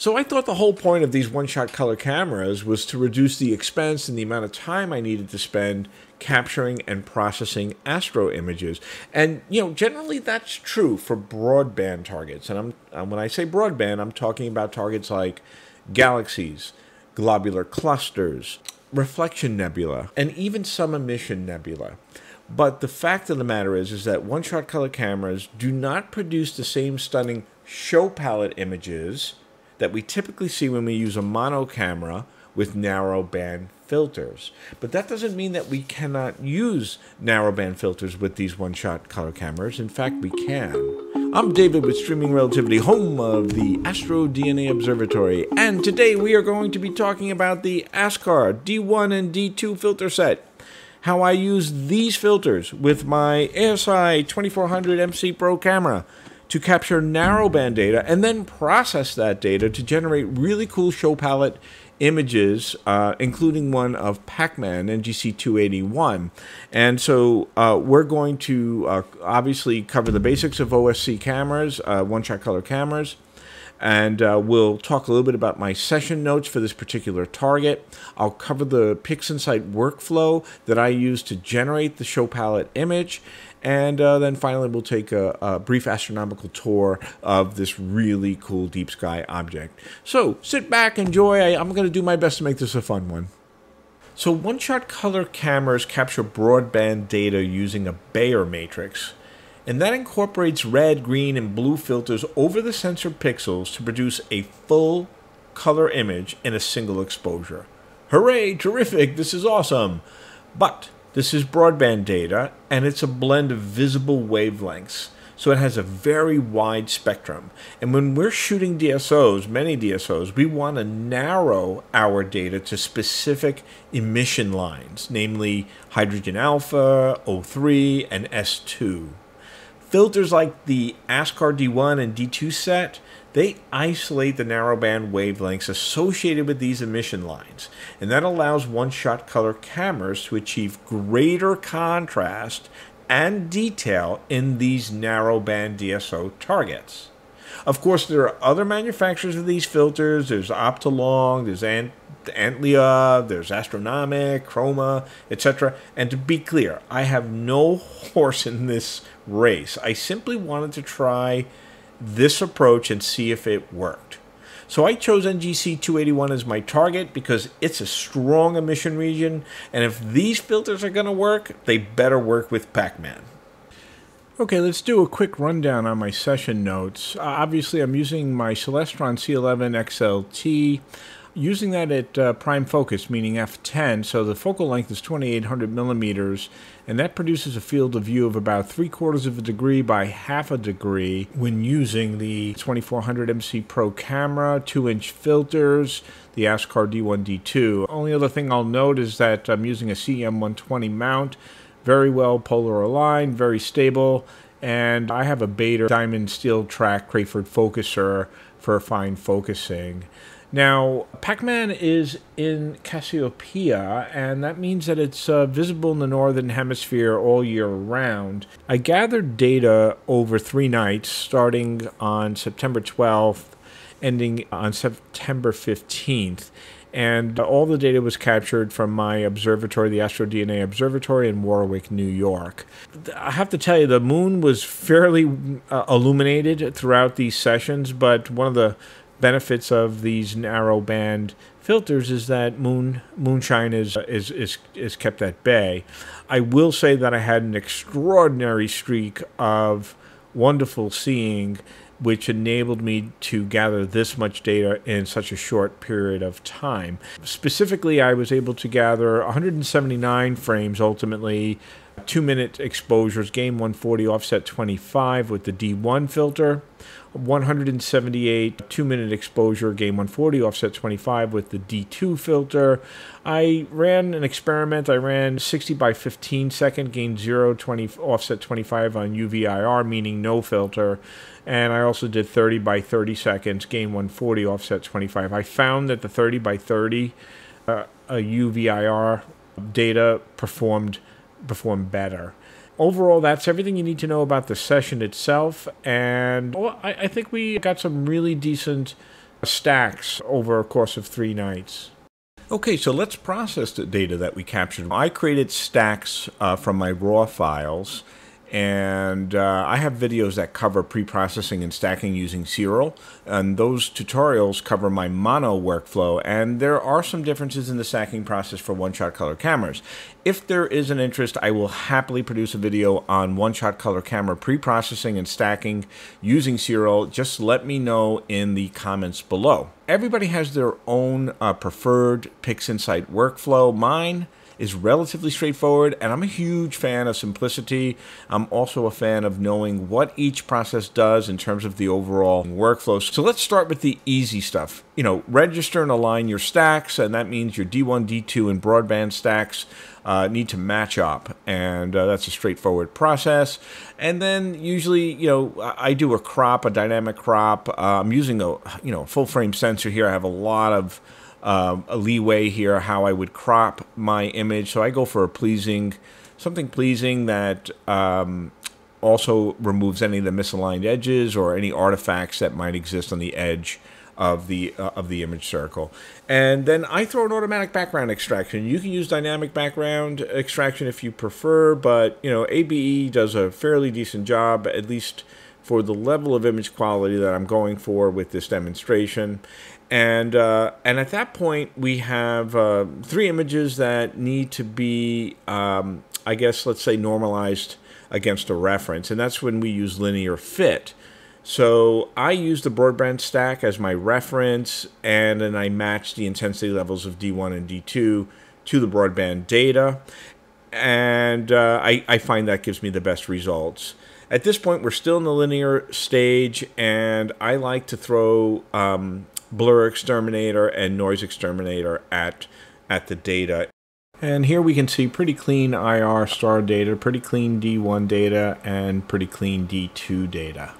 So I thought the whole point of these one-shot color cameras was to reduce the expense and the amount of time I needed to spend capturing and processing astro images. And, you know, generally that's true for broadband targets. And when I say broadband, I'm talking about targets like galaxies, globular clusters, reflection nebula, and even some emission nebula. But the fact of the matter is that one-shot color cameras do not produce the same stunning show palette images that we typically see when we use a mono camera with narrow band filters. But that doesn't mean that we cannot use narrow band filters with these one-shot color cameras. In fact, we can. I'm David with Streaming Relativity, home of the AstroDNA Observatory, and today we are going to be talking about the Askar D1 and D2 filter set, how I use these filters with my ASI 2400 MC Pro camera to capture narrowband data and then process that data to generate really cool show palette images, including one of Pac-Man, NGC 281. And so we're going to obviously cover the basics of OSC cameras, one-shot color cameras, and we'll talk a little bit about my session notes for this particular target. I'll cover the PixInsight workflow that I use to generate the show palette image, and then finally we'll take a brief astronomical tour of this really cool deep sky object. So sit back, enjoy. I'm going to do my best to make this a fun one. So one-shot color cameras capture broadband data using a Bayer matrix, and that incorporates red, green, and blue filters over the sensor pixels to produce a full color image in a single exposure. Hooray, terrific, this is awesome. But this is broadband data, and it's a blend of visible wavelengths, so it has a very wide spectrum. And when we're shooting DSOs, many DSOs, we want to narrow our data to specific emission lines, namely hydrogen alpha, O3, and S2. Filters like the Askar D1 and D2 set, they isolate the narrowband wavelengths associated with these emission lines, and that allows one-shot color cameras to achieve greater contrast and detail in these narrowband DSO targets. Of course, there are other manufacturers of these filters. There's Optolong, there's Antlia, there's Astronomic, Chroma, etc. And to be clear, I have no horse in this race. I simply wanted to try this approach and see if it worked. So I chose NGC 281 as my target because it's a strong emission region, and if these filters are going to work, they better work with Pac-Man. Okay, let's do a quick rundown on my session notes. Obviously, I'm using my Celestron C11 XLT, using that at prime focus, meaning f10, so the focal length is 2800 millimeters, and that produces a field of view of about 3/4 of a degree by 1/2 a degree when using the 2400 MC Pro camera, 2-inch filters, the Askar D1, D2. Only other thing I'll note is that I'm using a CM120 mount, very well polar aligned, very stable, and I have a Baader Diamond Steel track Crayford focuser for fine focusing. Now, Pac-Man is in Cassiopeia, and that means that it's visible in the northern hemisphere all year round. I gathered data over 3 nights, starting on September 12th, ending on September 15th. And all the data was captured from my observatory, the AstroDNA Observatory in Warwick, New York. I have to tell you, the moon was fairly illuminated throughout these sessions, but one of the benefits of these narrow band filters is that moonshine is kept at bay. I will say that I had an extraordinary streak of wonderful seeing, which enabled me to gather this much data in such a short period of time. Specifically, I was able to gather 179 frames ultimately, 2-minute exposures, gain 140, offset 25 with the D1 filter, 178 2-minute exposure, gain 140, offset 25 with the D2 filter. I ran an experiment. I ran 60 by 15 second, gain 0, 20, offset 25 on UVIR, meaning no filter. And I also did 30 by 30 seconds, gain 140, offset 25. I found that the 30 by 30 UVIR data perform better. Overall, that's everything you need to know about the session itself, and I think we got some really decent stacks over a course of 3 nights. Okay, so let's process the data that we captured. I created stacks from my raw files, and I have videos that cover pre-processing and stacking using Siril, and those tutorials cover my mono workflow, and there are some differences in the stacking process for one-shot color cameras. If there is an interest, I will happily produce a video on one-shot color camera pre-processing and stacking using Siril. Just let me know in the comments below. Everybody has their own preferred PixInsight workflow. Mine is relatively straightforward, and I'm a huge fan of simplicity. I'm also a fan of knowing what each process does in terms of the overall workflow. So let's start with the easy stuff. You know, register and align your stacks, and that means your D1, D2, and broadband stacks need to match up, and that's a straightforward process. And then usually, you know, I do a crop, a dynamic crop. I'm using a, you know, full frame sensor here. I have a lot of a leeway here how I would crop my image, so I go for a pleasing, something pleasing that also removes any of the misaligned edges or any artifacts that might exist on the edge of the image circle. And then I throw an automatic background extraction. You can use dynamic background extraction if you prefer, but you know, ABE does a fairly decent job, at least for the level of image quality that I'm going for with this demonstration. And at that point, we have 3 images that need to be, I guess, let's say, normalized against a reference. And that's when we use linear fit. So I use the broadband stack as my reference, and then I match the intensity levels of D1 and D2 to the broadband data. And I find that gives me the best results. At this point, we're still in the linear stage, and I like to throw Blur Exterminator and Noise Exterminator at the data. And here we can see pretty clean IR star data, pretty clean D1 data, and pretty clean D2 data.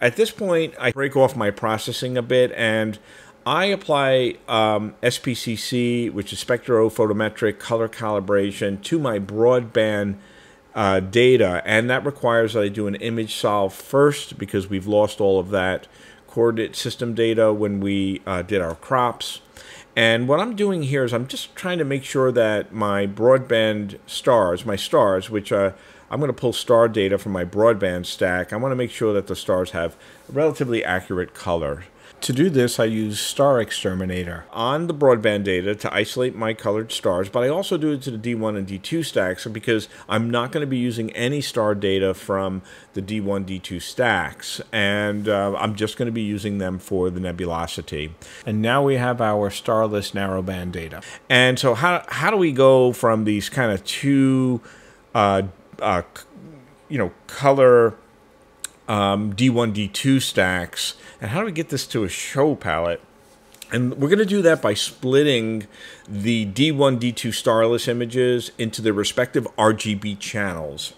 At this point, I break off my processing a bit, and I apply SPCC, which is spectrophotometric color calibration, to my broadband data, and that requires that I do an image solve first because we've lost all of that coordinate system data when we did our crops. And what I'm doing here is I'm just trying to make sure that my broadband stars, which I'm going to pull star data from my broadband stack, I want to make sure that the stars have relatively accurate color. To do this, I use Star Exterminator on the broadband data to isolate my colored stars, but I also do it to the D1 and D2 stacks because I'm not going to be using any star data from the D1, D2 stacks, and I'm just going to be using them for the nebulosity. And now we have our starless narrowband data. And so how do we go from these kind of two, you know, color D1, D2 stacks, and how do we get this to a show palette? And we're going to do that by splitting the D1, D2 starless images into their respective RGB channels.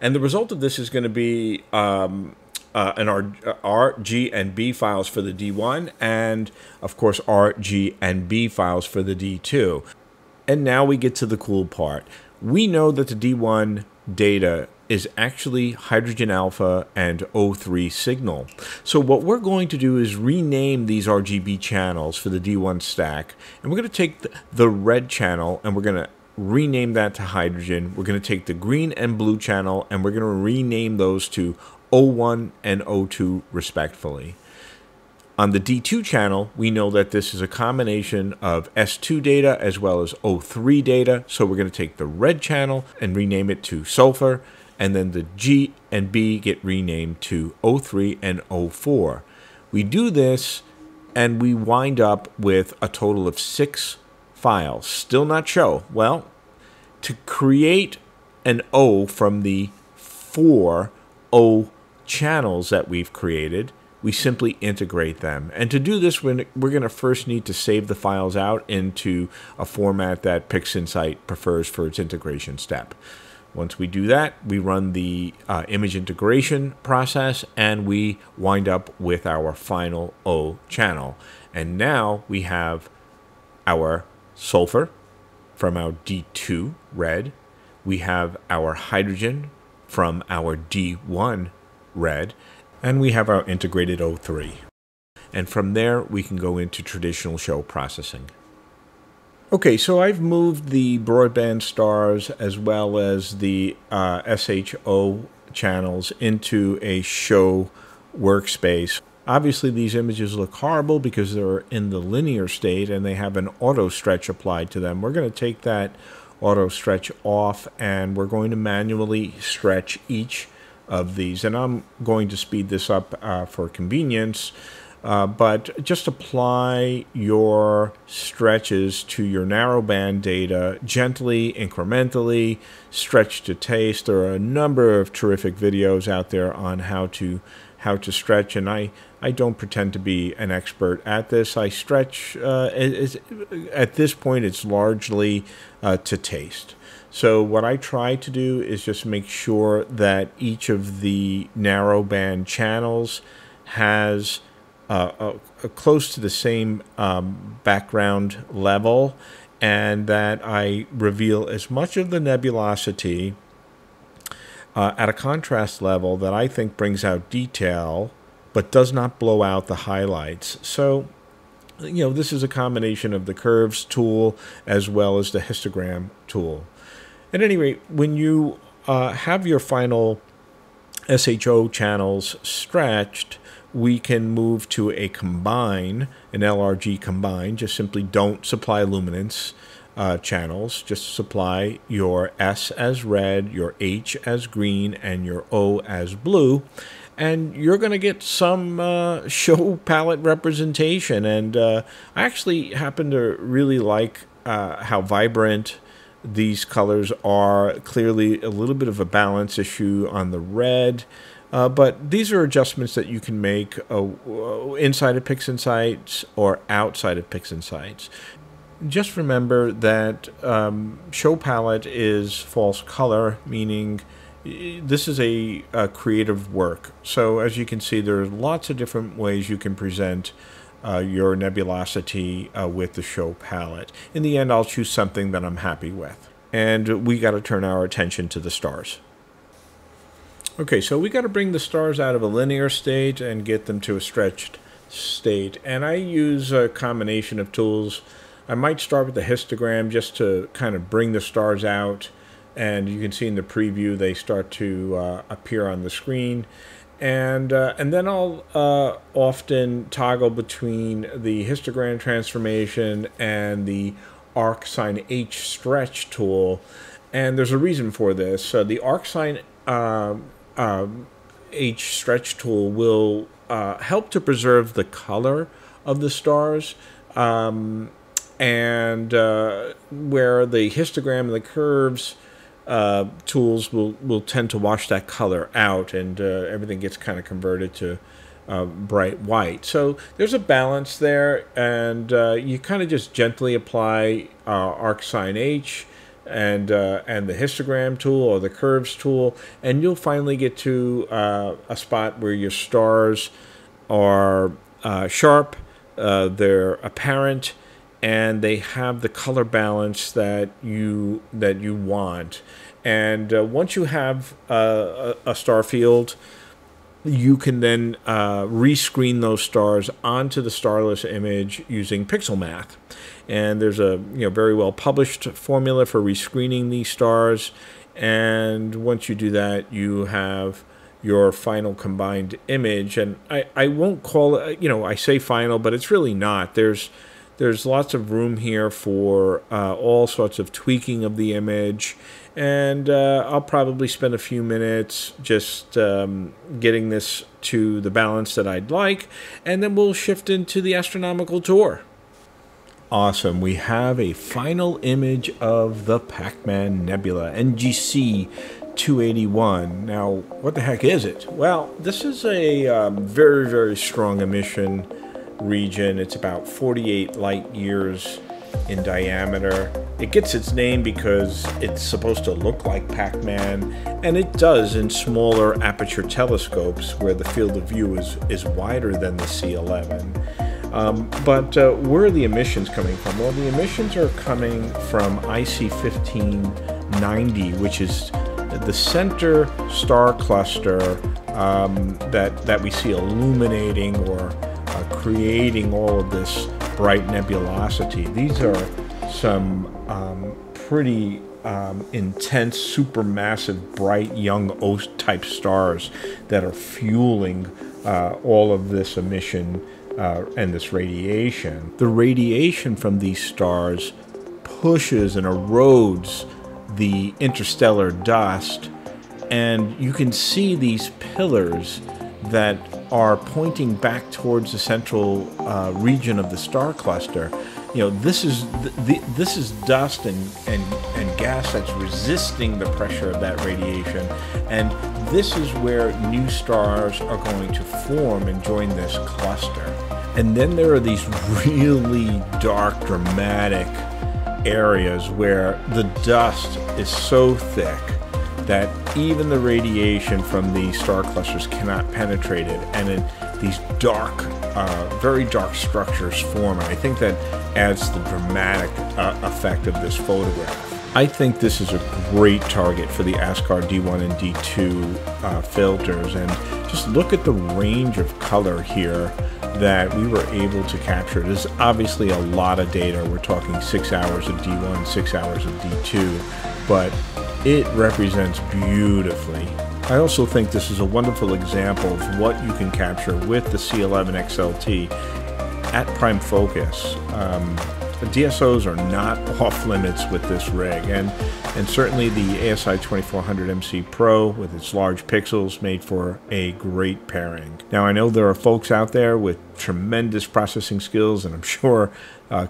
And the result of this is going to be an R, G, and B files for the D1, and of course R, G, and B files for the D2. And now we get to the cool part. We know that the D1 data is actually hydrogen alpha and O3 signal. So what we're going to do is rename these RGB channels for the D1 stack, and we're going to take the red channel and we're going to rename that to hydrogen. We're going to take the green and blue channel and we're going to rename those to O1 and O2 respectively. On the D2 channel, we know that this is a combination of S2 data as well as O3 data, so we're going to take the red channel and rename it to sulfur, and then the G and B get renamed to O3 and O4. We do this, and we wind up with a total of 6 files. Still not show. Well, to create an O from the 4 O channels that we've created, we simply integrate them. And to do this, we're going to first need to save the files out into a format that PixInsight prefers for its integration step. Once we do that, we run the image integration process, and we wind up with our final O channel. And now we have our sulfur from our D2 red. We have our hydrogen from our D1 red. And we have our integrated O3. And from there, we can go into traditional show processing. Okay, so I've moved the broadband stars as well as the SHO channels into a show workspace. Obviously, these images look horrible because they're in the linear state and they have an auto stretch applied to them. We're going to take that auto stretch off and we're going to manually stretch each of these. And I'm going to speed this up for convenience. But just apply your stretches to your narrowband data gently, incrementally, stretch to taste. There are a number of terrific videos out there on how to stretch, and I don't pretend to be an expert at this. I stretch, at this point, it's largely to taste. So what I try to do is just make sure that each of the narrowband channels has close to the same background level, and that I reveal as much of the nebulosity at a contrast level that I think brings out detail but does not blow out the highlights. So, you know, this is a combination of the curves tool as well as the histogram tool. At any rate, when you have your final SHO channels stretched, we can move to a combine, an LRG combine. Just simply don't supply luminance channels. Just supply your S as red, your H as green, and your O as blue. And you're going to get some show palette representation. And I actually happen to really like how vibrant these colors are. Clearly a little bit of a balance issue on the red. But these are adjustments that you can make inside of PixInsight or outside of PixInsight. Just remember that show palette is false color, meaning this is a creative work. So as you can see, there are lots of different ways you can present your nebulosity with the show palette. In the end, I'll choose something that I'm happy with. And we got to turn our attention to the stars. Okay, so we got to bring the stars out of a linear state and get them to a stretched state. And I use a combination of tools. I might start with the histogram just to kind of bring the stars out. And you can see in the preview they start to appear on the screen. And then I'll often toggle between the histogram transformation and the arcsine H stretch tool. And there's a reason for this. So the arcsine H stretch tool will help to preserve the color of the stars, and where the histogram and the curves tools will tend to wash that color out, and everything gets kind of converted to bright white. So there's a balance there, and you kind of just gently apply arcsine H and the histogram tool or the curves tool, and you'll finally get to a spot where your stars are sharp, they're apparent, and they have the color balance that you want. And once you have a star field, you can then rescreen those stars onto the starless image using pixel math. And there's a very well published formula for rescreening these stars. And once you do that, you have your final combined image. And I won't call it, I say final, but it's really not. There's lots of room here for all sorts of tweaking of the image. And I'll probably spend a few minutes just getting this to the balance that I'd like. And then we'll shift into the astronomical tour. Awesome. We have a final image of the Pacman Nebula, NGC 281. Now, what the heck is it? Well, this is a very, very strong emission region. It's about 48 light years in diameter. It gets its name because it's supposed to look like Pac-Man, and it does in smaller aperture telescopes where the field of view is wider than the C11. But where are the emissions coming from? Well, the emissions are coming from IC 1590, which is the center star cluster that we see illuminating or creating all of this bright nebulosity. These are some pretty intense, supermassive, bright, young O-type stars that are fueling all of this emission and this radiation. The radiation from these stars pushes and erodes the interstellar dust, and you can see these pillars that are pointing back towards the central region of the star cluster. You know, this is this is dust and gas that's resisting the pressure of that radiation, and this is where new stars are going to form and join this cluster. And then there are these really dark, dramatic areas where the dust is so thick that even the radiation from these star clusters cannot penetrate it, and it, these dark, very dark structures form. And I think that adds to the dramatic effect of this photograph. I think this is a great target for the Askar D1 and D2 filters, and just look at the range of color here that we were able to capture. There's obviously a lot of data. We're talking 6 hours of D1, 6 hours of D2, but it represents beautifully. I also think this is a wonderful example of what you can capture with the C11 XLT at prime focus. The DSOs are not off limits with this rig, and certainly the ASI 2400 MC Pro with its large pixels made for a great pairing. Now, I know there are folks out there with tremendous processing skills, and I'm sure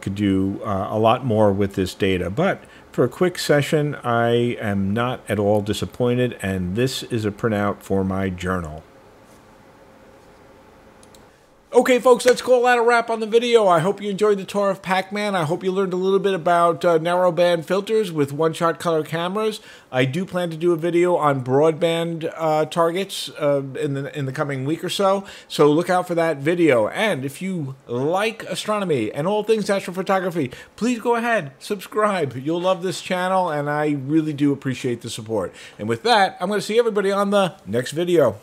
could do a lot more with this data, but for a quick session, I am not at all disappointed, and this is a printout for my journal. Okay, folks, let's call that a wrap on the video. I hope you enjoyed the tour of Pac-Man. I hope you learned a little bit about narrowband filters with one-shot color cameras. I do plan to do a video on broadband targets in the coming week or so, so look out for that video. And if you like astronomy and all things astrophotography, please go ahead, subscribe. You'll love this channel, and I really do appreciate the support. And with that, I'm going to see everybody on the next video.